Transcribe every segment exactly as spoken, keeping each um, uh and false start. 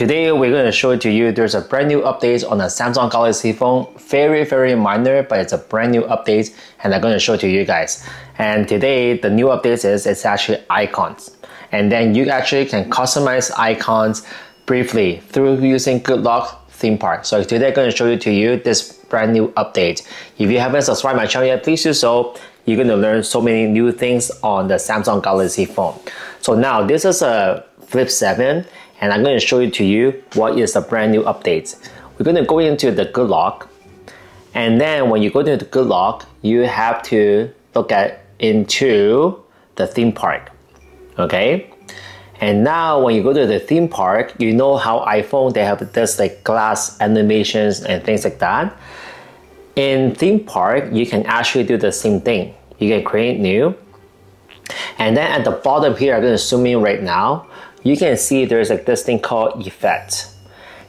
Today we're going to show it to you. There's a brand new update on a Samsung Galaxy phone. Very very minor, but it's a brand new update and I'm going to show it to you guys. And today the new update is it's actually icons. And then you actually can customize icons briefly through using Good Lock Theme Park. So today I'm going to show it to you this brand new update. If you haven't subscribed my channel yet, please do so. You're going to learn so many new things on the Samsung Galaxy phone. So now this is a Flip seven. And I'm going to show it to you what is the brand new update. We're going to go into the Good Lock, and then when you go to the Good Lock, you have to look at into the theme park, okay? And now when you go to the theme park, you know how iPhone they have this like glass animations and things like that. In theme park, you can actually do the same thing. You can create new, and then at the bottom here, I'm going to zoom in right now. You can see there's like this thing called effect,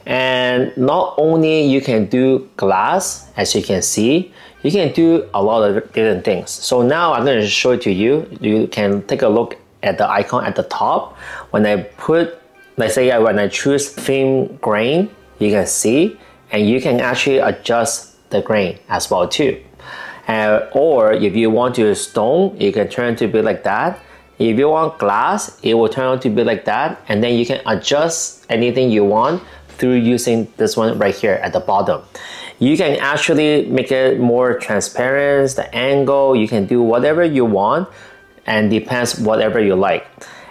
and not only you can do glass, as you can see, you can do a lot of different things. So now I'm going to show it to you. You can take a look at the icon at the top. When I put, let's say when I choose theme grain, you can see, and you can actually adjust the grain as well too. Uh, or if you want to stone, you can turn to be like that. If you want glass, it will turn out to be like that, and then you can adjust anything you want through using this one right here at the bottom. You can actually make it more transparent, the angle, you can do whatever you want, and depends whatever you like.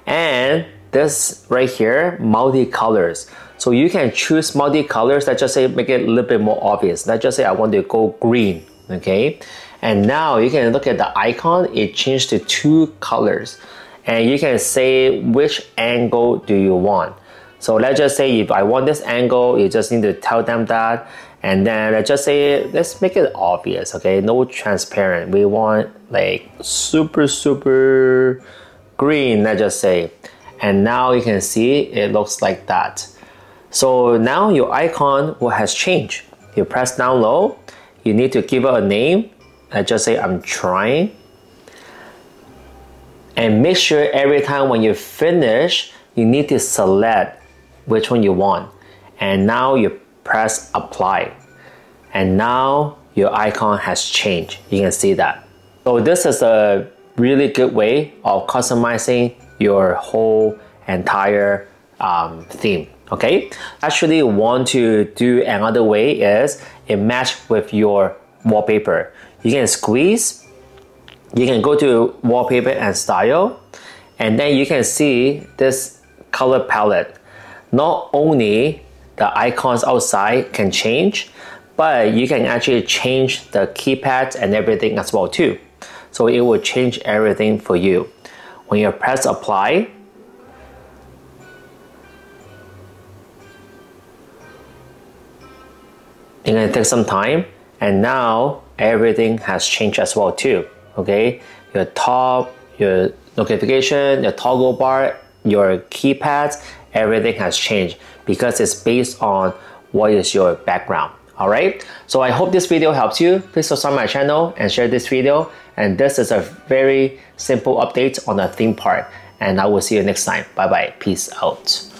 And this right here, multicolors. So you can choose multicolors. Let's just say make it a little bit more obvious. Let's just say I want to go green, okay? And now you can look at the icon, it changed to two colors. And you can say which angle do you want. So let's just say if I want this angle, you just need to tell them that. And then let's just say, let's make it obvious, okay? No transparent. We want like super, super green, let's just say. And now you can see it looks like that. So now your icon has changed. You press down low, you need to give it a name. I just say I'm trying, and make sure every time when you finish you need to select which one you want, and now you press apply, and now your icon has changed. You can see that. So this is a really good way of customizing your whole entire um, theme. Okay, actually want to do another way is it match with your wallpaper. You can squeeze, you can go to wallpaper and style, and then you can see this color palette. Not only the icons outside can change, but you can actually change the keypad and everything as well too. So it will change everything for you. When you press apply, it's gonna take some time, and now everything has changed as well too, okay? Your top, your notification, your toggle bar, your keypads, everything has changed because it's based on what is your background, all right? So I hope this video helps you. Please subscribe my channel and share this video. And this is a very simple update on the theme park. And I will see you next time. Bye-bye, peace out.